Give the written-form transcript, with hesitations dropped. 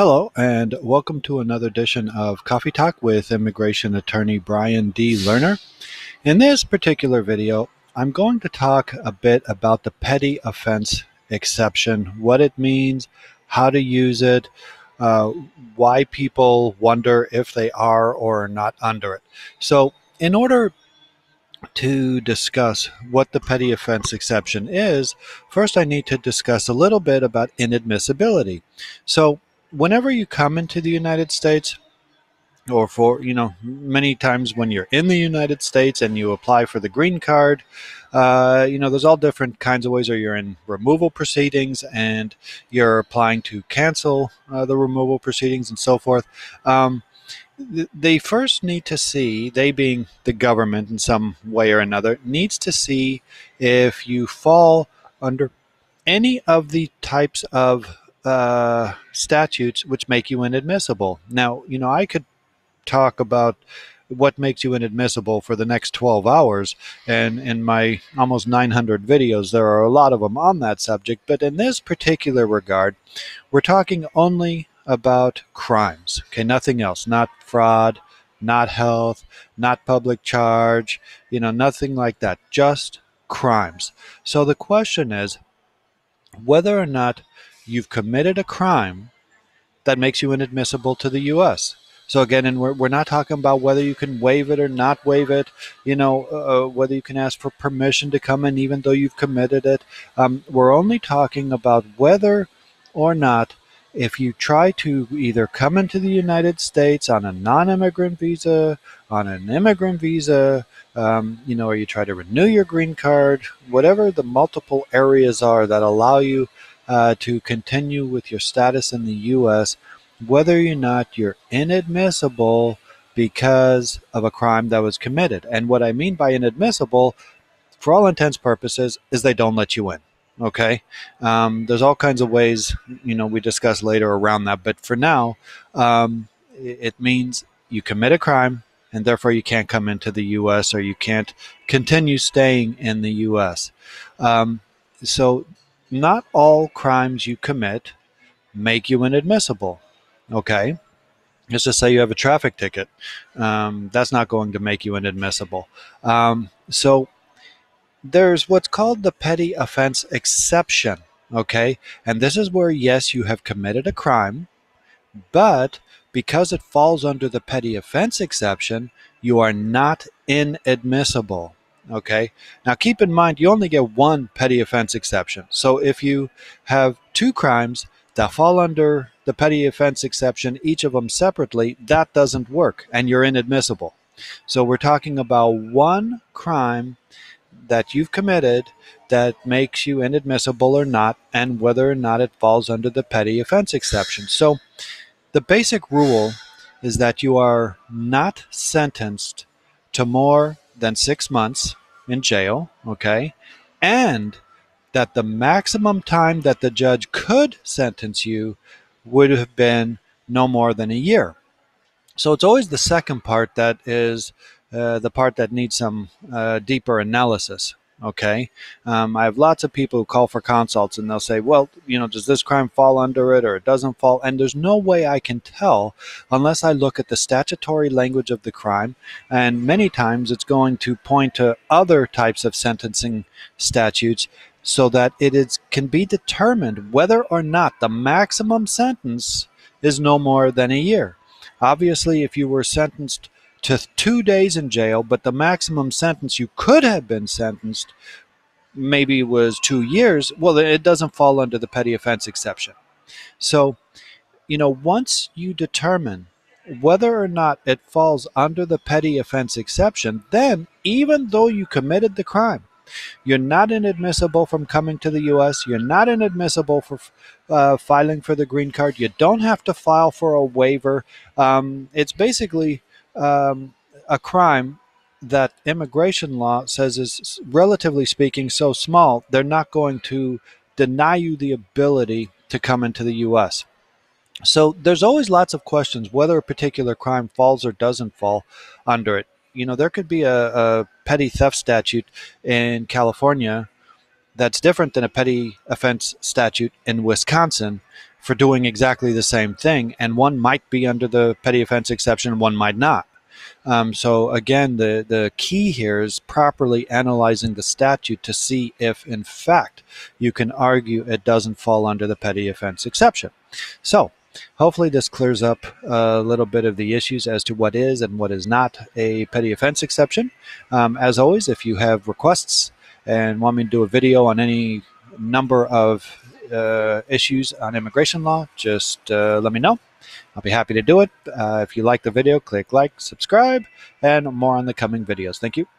Hello, and welcome to another edition of Coffee Talk with immigration attorney Brian D. Lerner. In this particular video, I'm going to talk a bit about the petty offense exception, what it means, how to use it, why people wonder if they are or are not under it. So in order to discuss what the petty offense exception is, first I need to discuss a little bit about inadmissibility. So whenever you come into the United States, or for, you know, many times when you're in the United States and you apply for the green card, you know, there's all different kinds of ways, or you're in removal proceedings and you're applying to cancel the removal proceedings and so forth. They first need to see, they being the government in some way or another, needs to see if you fall under any of the types of statutes which make you inadmissible. Now, you know, I could talk about what makes you inadmissible for the next 12 hours, and in my almost 900 videos there are a lot of them on that subject, but in this particular regard we're talking only about crimes, okay? Nothing else. Not fraud, not health, not public charge, you know, nothing like that, just crimes. So the question is whether or not you've committed a crime that makes you inadmissible to the U.S. So again, and we're not talking about whether you can waive it or not waive it, you know, whether you can ask for permission to come in even though you've committed it. We're only talking about whether or not, if you try to either come into the United States on a non-immigrant visa, on an immigrant visa, you know, or you try to renew your green card, whatever the multiple areas are that allow you to continue with your status in the U.S., whether or not you're inadmissible because of a crime that was committed. And what I mean by inadmissible, for all intents and purposes, is they don't let you in, okay? There's all kinds of ways, you know, we discuss later around that, but for now, it means you commit a crime and therefore you can't come into the U.S. or you can't continue staying in the U.S. So not all crimes you commit make you inadmissible. Okay, let's just say you have a traffic ticket. That's not going to make you inadmissible. So there's what's called the petty offense exception, okay? And this is where, yes, you have committed a crime, but because it falls under the petty offense exception, you are not inadmissible, okay? Now keep in mind, you only get one petty offense exception. So if you have two crimes that fall under the petty offense exception, each of them separately, that doesn't work and you're inadmissible. So we're talking about one crime that you've committed that makes you inadmissible or not, and whether or not it falls under the petty offense exception. So the basic rule is that you are not sentenced to more than 6 months in jail, okay, and that the maximum time that the judge could sentence you would have been no more than a year. So it's always the second part that is the part that needs some deeper analysis, okay? I have lots of people who call for consults and they'll say, well, you know, does this crime fall under it or it doesn't fall? And there's no way I can tell unless I look at the statutory language of the crime, and many times it's going to point to other types of sentencing statutes, so that it is, can be determined whether or not the maximum sentence is no more than a year. Obviously, if you were sentenced to 2 days in jail, but the maximum sentence you could have been sentenced maybe was 2 years, well, it doesn't fall under the petty offense exception. So, you know, once you determine whether or not it falls under the petty offense exception, then even though you committed the crime, you're not inadmissible from coming to the U.S. You're not inadmissible for filing for the green card. You don't have to file for a waiver. It's basically a crime that immigration law says is, relatively speaking, so small, they're not going to deny you the ability to come into the U.S. So there's always lots of questions whether a particular crime falls or doesn't fall under it. You know, there could be a petty theft statute in California that's different than a petty offense statute in Wisconsin, for doing exactly the same thing, and one might be under the petty offense exception, one might not. So again, the key here is properly analyzing the statute to see if, in fact, you can argue it doesn't fall under the petty offense exception. So hopefully this clears up a little bit of the issues as to what is and what is not a petty offense exception. As always, if you have requests and want me to do a video on any number of issues on immigration law, just let me know. I'll be happy to do it. If you like the video, click like, subscribe, and more on the coming videos. Thank you.